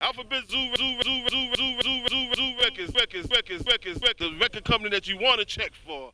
Alphabet Zoo records, the record company that you want to check for.